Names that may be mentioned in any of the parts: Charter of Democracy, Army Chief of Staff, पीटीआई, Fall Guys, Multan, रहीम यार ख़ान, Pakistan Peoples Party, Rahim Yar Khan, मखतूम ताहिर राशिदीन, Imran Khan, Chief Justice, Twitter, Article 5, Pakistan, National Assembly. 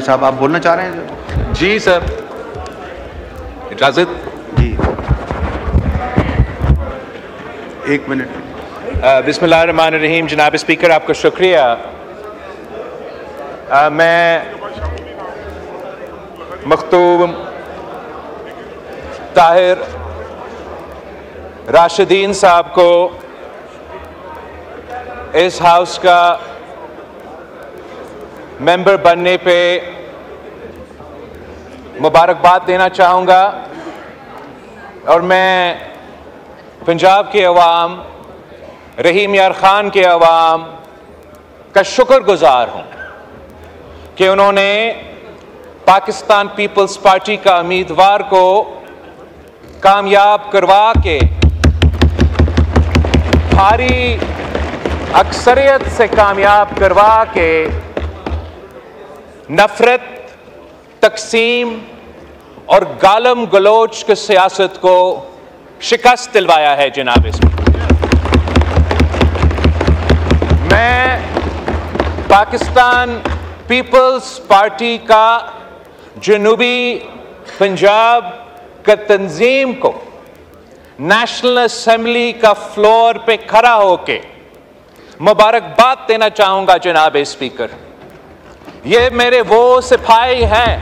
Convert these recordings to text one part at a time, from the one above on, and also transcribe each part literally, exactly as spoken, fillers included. साहब आप बोलना चाह रहे हैं? जी सर, इजाजत जी, एक मिनट। बिस्मिल्लाहिर्रहमानिर्रहीम। जनाब स्पीकर, आपका शुक्रिया। आ, मैं मखतूम ताहिर राशिदीन साहब को इस हाउस का मेंबर बनने पे मुबारकबाद देना चाहूँगा और मैं पंजाब के अवाम, रहीम यार ख़ान के अवाम का शुक्रगुज़ार हूँ कि उन्होंने पाकिस्तान पीपल्स पार्टी का उम्मीदवार को कामयाब करवा के भारी अक्सरियत से कामयाब करवा के नफरत, तकसीम और गालम गलोच की सियासत को शिकस्त दिलवाया है। जनाब स्पीकर, मैं पाकिस्तान पीपल्स पार्टी का जनूबी पंजाब का तंजीम को नेशनल असम्बली का फ्लोर पे खड़ा होके मुबारकबाद देना चाहूँगा। जनाब स्पीकर, ये मेरे वो सिपाही हैं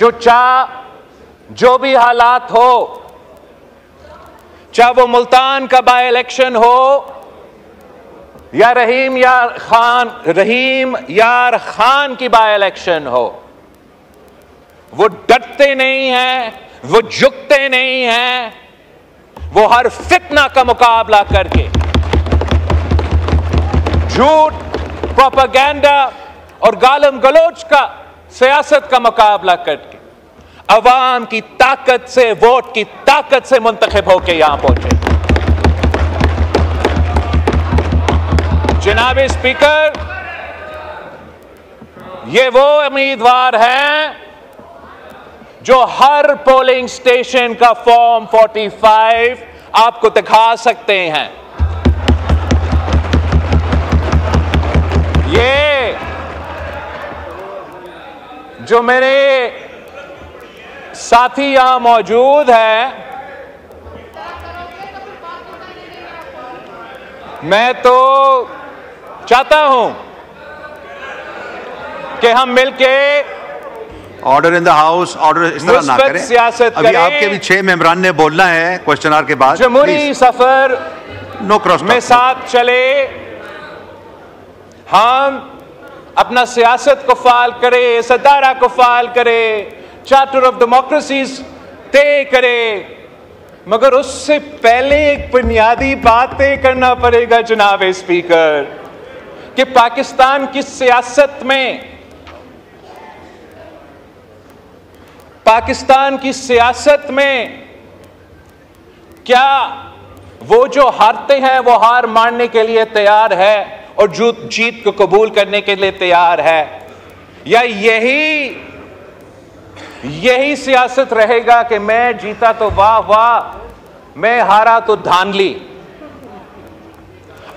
जो चाह जो भी हालात हो, चाहे वो मुल्तान का बाय इलेक्शन हो या रहीम यार खान रहीम यार खान की बाय इलेक्शन हो, वो डरते नहीं हैं, वो झुकते नहीं हैं, वो हर फितना का मुकाबला करके झूठ, प्रोपेगेंडा और गालम गलोच का सियासत का मुकाबला करके अवाम की ताकत से, वोट की ताकत से मुंतखब होकर यहां पहुंचे। जनाब स्पीकर, ये वो उम्मीदवार हैं जो हर पोलिंग स्टेशन का फॉर्म पैंतालीस आपको दिखा सकते हैं। ये जो मेरे साथी यहां मौजूद हैं, मैं तो चाहता हूं कि हम मिलके order in the house, order इस तरह ना करें। सियासत अभी आपके भी छह मेंबरान ने बोलना है क्वेश्चन आर के बाद। जमहूरी सफर नो क्रॉस में साथ चले, हम अपना सियासत को फाल करे, सदारा को फाल करे, चार्टर ऑफ डेमोक्रेसी तय करे, मगर उससे पहले एक बुनियादी बात तय करना पड़ेगा। जनाब स्पीकर, कि पाकिस्तान की सियासत में पाकिस्तान की सियासत में क्या वो जो हारते हैं वो हार मानने के लिए तैयार है और जीत को कबूल करने के लिए तैयार है, या यही यही सियासत रहेगा कि मैं जीता तो वाह वाह, मैं हारा तो धांधली।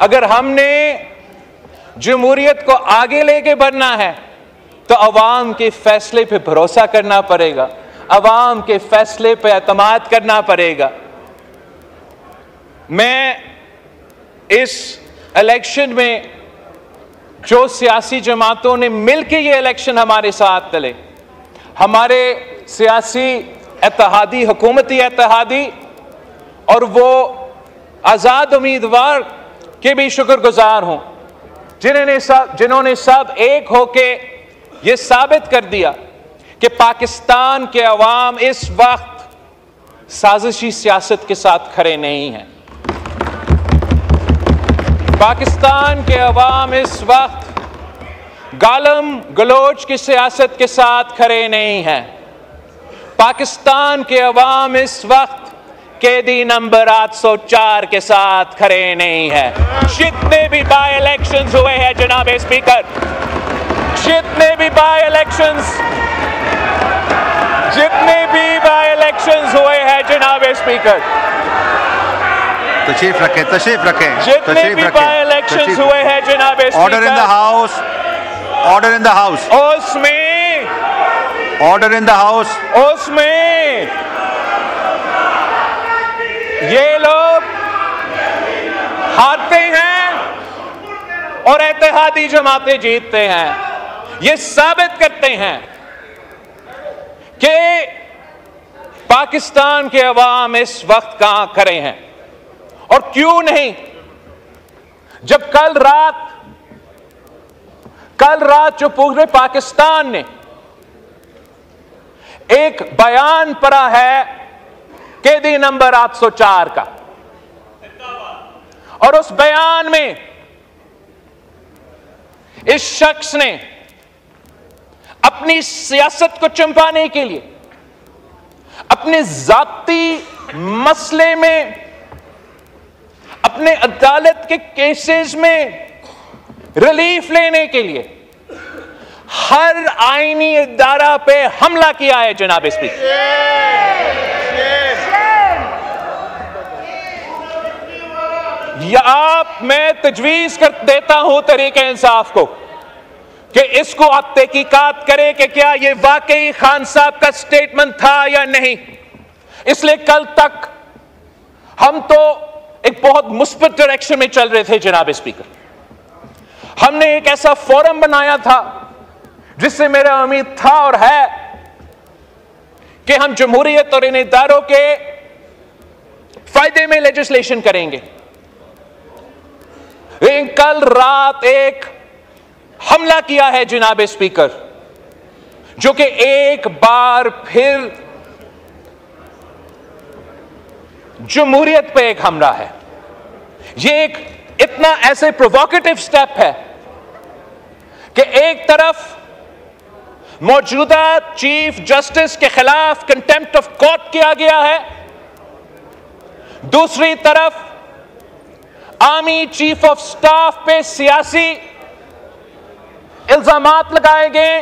अगर हमने जमहूरियत को आगे लेके बढ़ना है तो अवाम के फैसले पे भरोसा करना पड़ेगा, अवाम के फैसले पे एतमाद करना पड़ेगा। मैं इस इलेक्शन में जो सियासी जमातों ने मिलकर ये इलेक्शन हमारे साथ चले, हमारे सियासी इत्तेहादी, हुकूमती इत्तेहादी और वो आज़ाद उम्मीदवार के भी शुक्रगुजार हूँ जिन्होंने सब जिन्होंने सब एक होके ये साबित कर दिया कि पाकिस्तान के अवाम इस वक्त साजिशी सियासत के साथ खड़े नहीं हैं। पाकिस्तान के अवाम इस वक्त गालम गलोच की सियासत के साथ खड़े नहीं हैं। पाकिस्तान के अवाम इस वक्त कैदी नंबर आठ सौ चार के साथ खड़े नहीं हैं। जितने भी बाय इलेक्शंस हुए हैं जनाब स्पीकर, जितने भी बाय इलेक्शंस जितने भी बाय इलेक्शंस हुए हैं जनाब स्पीकर, तशरीफ रखें, तशरीफ रखें, जितने भी बाय इलेक्शंस हुए हैं जनाब speaker, order in the house. Order in the house. उसमें Order in the house. उसमें ये लोग हारते हैं और एतिहादी जमातें जीतते हैं। ये साबित करते हैं कि पाकिस्तान के अवाम इस वक्त कहां खड़े हैं और क्यों नहीं। जब कल रात कल रात जो पूरे पाकिस्तान ने एक बयान पढ़ा है कैदी नंबर आठ सौ चार का, और उस बयान में इस शख्स ने अपनी सियासत को चमकाने के लिए, अपने जाती मसले में, अपने अदालत के केसेस में रिलीफ लेने के लिए हर आईनी इदारा पे हमला किया है। जनाब स्पीकर, या आप मैं तजवीज कर देता हूं तरीके इंसाफ को कि इसको आप तहकीकात करें कि क्या यह वाकई खान साहब का स्टेटमेंट था या नहीं। इसलिए कल तक हम तो एक बहुत मुस्बत डायरेक्शन में चल रहे थे। जनाब स्पीकर, हमने एक ऐसा फोरम बनाया था जिससे मेरा उम्मीद था और है कि हम जमहूरियत और इन इदारों के फायदे में लेजिस्लेशन करेंगे। लेकिन कल रात एक हमला किया है जनाब स्पीकर, जो कि एक बार फिर जमहूरियत पे एक हमला है। यह एक इतना ऐसे प्रोवोकेटिव स्टेप है कि एक तरफ मौजूदा चीफ जस्टिस के खिलाफ कंटेम्प्ट ऑफ कोर्ट किया गया है, दूसरी तरफ आर्मी चीफ ऑफ स्टाफ पे सियासी इल्जामात लगाए गए।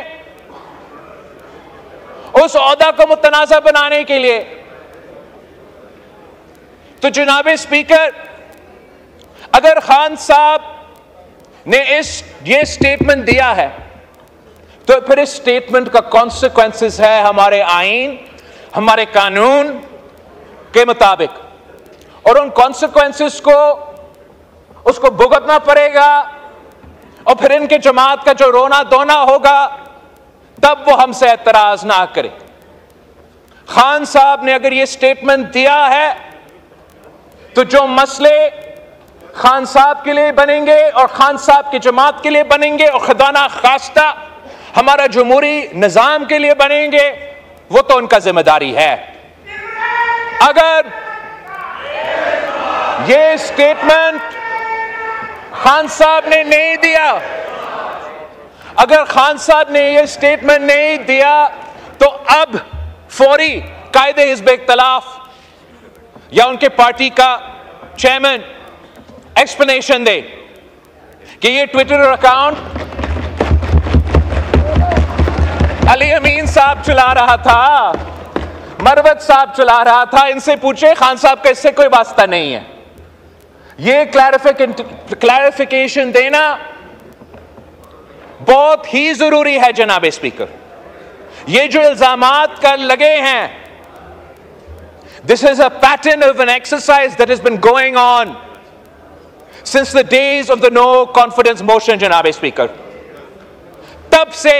उस औहदा को मुतनाज़ा बनाने के लिए तो जनाब स्पीकर, अगर खान साहब ने इस ये स्टेटमेंट दिया है तो फिर इस स्टेटमेंट का कॉन्सिक्वेंसेस है हमारे आईन, हमारे कानून के मुताबिक, और उन कॉन्सिक्वेंसेस को उसको भुगतना पड़ेगा। और फिर इनके जमात का जो रोना धोना होगा तब वो हमसे एतराज ना करे। खान साहब ने अगर ये स्टेटमेंट दिया है तो जो मसले खान साहब के लिए बनेंगे और खान साहब की जमात के लिए बनेंगे और खुदाना खास्ता हमारा जमहूरी निजाम के लिए बनेंगे, वो तो उनका जिम्मेदारी है। अगर ये स्टेटमेंट खान साहब ने नहीं दिया, अगर खान साहब ने यह स्टेटमेंट नहीं दिया तो अब फौरी कायदे हिज़्ब इख्तिलाफ या उनके पार्टी का चेयरमैन एक्सप्लेनेशन दे कि यह ट्विटर अकाउंट अली अमीन साहब चला रहा था, मरवत साहब चला रहा था, इनसे पूछे, खान साहब का इससे कोई वास्ता नहीं है। ये क्लैरिफिकेशन देना बहुत ही जरूरी है। जनाब स्पीकर, ये जो इल्जामात का लगे हैं, this is a pattern of an exercise that has been going on since the days of the no confidence motion. जनाब स्पीकर, तब से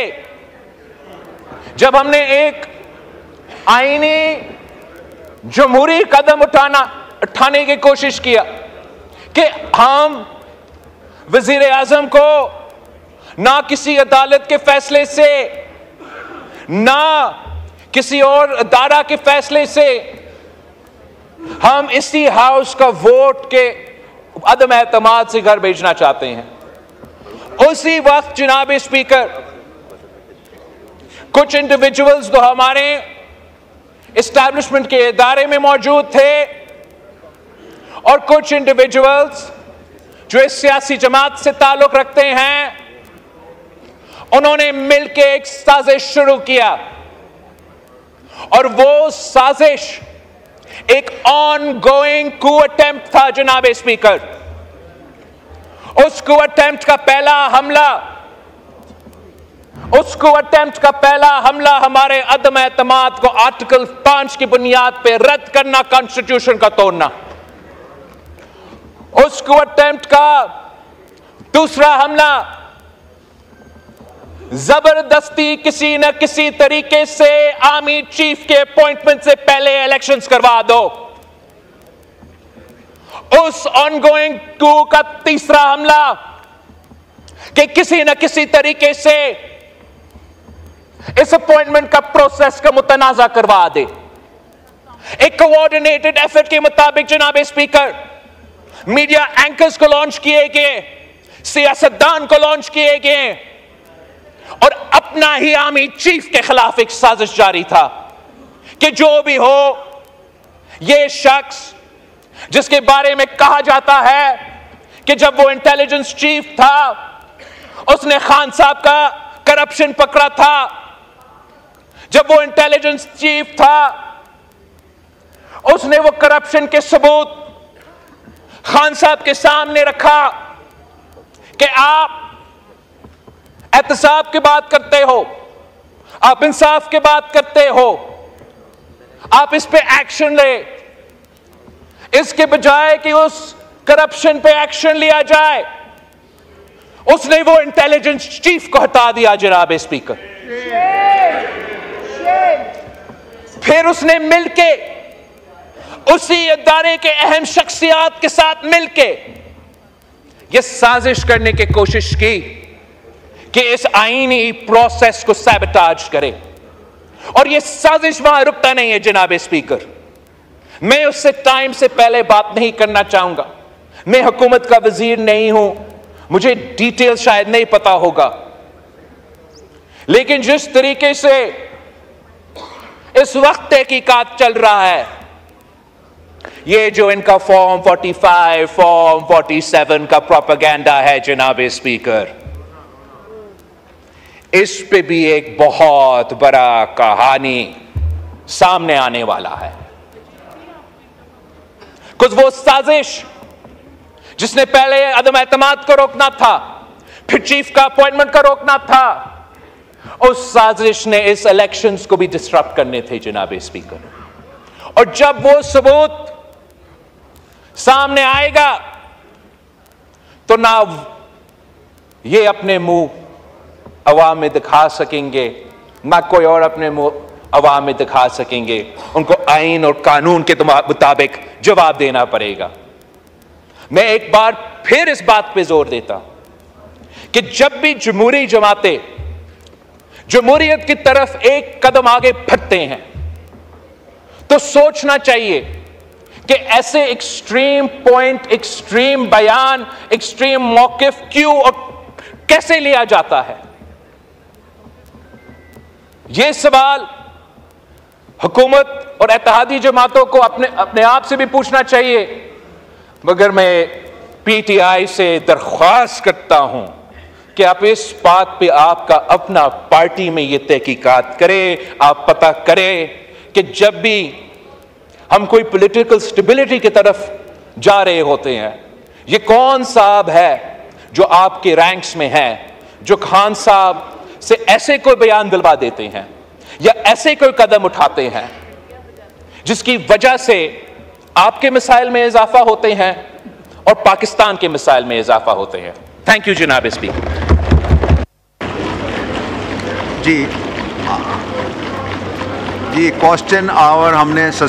जब हमने एक आईनी जमहूरी कदम उठाना उठाने की कोशिश किया कि हम वजीर आजम को ना किसी अदालत के फैसले से, ना किसी और अदारा के फैसले से, हम इसी हाउस का वोट के अदम एतमाद से घर भेजना चाहते हैं। उसी वक्त जनाब स्पीकर, कुछ इंडिविजुअल्स जो हमारे इस्टेब्लिशमेंट के इदारे में मौजूद थे और कुछ इंडिविजुअल्स जो इस सियासी जमात से ताल्लुक रखते हैं, उन्होंने मिलकर एक साजिश शुरू किया, और वो साजिश एक ऑन गोइंग कू अटेम्प्ट था। जनाब स्पीकर, उस कू अटेम्प्ट का पहला हमला उसको अटेम्प्ट का पहला हमला हमारे अदम एतमाद को आर्टिकल पांच की बुनियाद पे रद्द करना, कॉन्स्टिट्यूशन का तोड़ना। उसको अटेम्प्ट का दूसरा हमला जबरदस्ती किसी न किसी तरीके से आर्मी चीफ के अपॉइंटमेंट से पहले इलेक्शंस करवा दो। उस ऑनगोइंग टू का तीसरा हमला कि किसी न किसी तरीके से इस अपॉइंटमेंट का प्रोसेस का मुतनाजा करवा दे। एक कोऑर्डिनेटेड एफर्ट के मुताबिक जनाब स्पीकर, मीडिया एंकर्स को लॉन्च किए गए, सियासतदान को लॉन्च किए गए और अपना ही आर्मी चीफ के खिलाफ एक साजिश जारी था कि जो भी हो, यह शख्स जिसके बारे में कहा जाता है कि जब वो इंटेलिजेंस चीफ था उसने खान साहब का करप्शन पकड़ा था, जब वो इंटेलिजेंस चीफ था उसने वो करप्शन के सबूत खान साहब के सामने रखा कि आप एहतसाब की बात करते हो, आप इंसाफ की बात करते हो, आप इस पे एक्शन ले। इसके बजाय कि उस करप्शन पे एक्शन लिया जाए, उसने वो इंटेलिजेंस चीफ को हटा दिया जनाब स्पीकर। फिर उसने मिलके उसी इदारे के अहम शख्सियात के साथ मिलके ये साजिश करने की कोशिश की कि इस आईनी प्रोसेस को सैबोटाज करे और ये साजिश वहां रुकता नहीं है जनाब स्पीकर। मैं उससे टाइम से पहले बात नहीं करना चाहूंगा, मैं हुकूमत का वजीर नहीं हूं, मुझे डिटेल शायद नहीं पता होगा, लेकिन जिस तरीके से इस वक्त तहकीकात चल रहा है, ये जो इनका फॉर्म पैंतालीस, फॉर्म सैंतालीस का प्रोपेगेंडा है जनाब स्पीकर, इस पे भी एक बहुत बड़ा कहानी सामने आने वाला है। कुछ वो साजिश जिसने पहले अदम एतमाद को रोकना था, फिर चीफ का अपॉइंटमेंट का रोकना था, उस साजिश ने इस इलेक्शंस को भी डिस्टर्ब करने थे जनाब स्पीकर। और जब वो सबूत सामने आएगा तो ना ये अपने मुंह अवाम में दिखा सकेंगे, ना कोई और अपने अवाम में दिखा सकेंगे, उनको आईन और कानून के मुताबिक जवाब देना पड़ेगा। मैं एक बार फिर इस बात पे जोर देता कि जब भी जमहूरी जमातें जमहूरियत की तरफ एक कदम आगे बढ़ते हैं तो सोचना चाहिए कि ऐसे एक्सट्रीम पॉइंट, एक्सट्रीम बयान, एक्सट्रीम मौकिफ क्यों और कैसे लिया जाता है। ये सवाल हुकूमत और इत्तेहादी जमातों को अपने अपने आप से भी पूछना चाहिए, मगर मैं पीटीआई से दरख्वास्त करता हूं कि आप इस बात पे आपका अपना पार्टी में ये तहकीकात करें, आप पता करें कि जब भी हम कोई पॉलिटिकल स्टेबिलिटी की तरफ जा रहे होते हैं, ये कौन साहब है जो आपके रैंक्स में है जो खान साहब से ऐसे कोई बयान दिलवा देते हैं या ऐसे कोई कदम उठाते हैं जिसकी वजह से आपके मिसाइल में इजाफा होते हैं और पाकिस्तान के मिसाइल में इजाफा होते हैं। थैंक यू जनाब स्पीकर। जी जी क्वेश्चन आवर हमने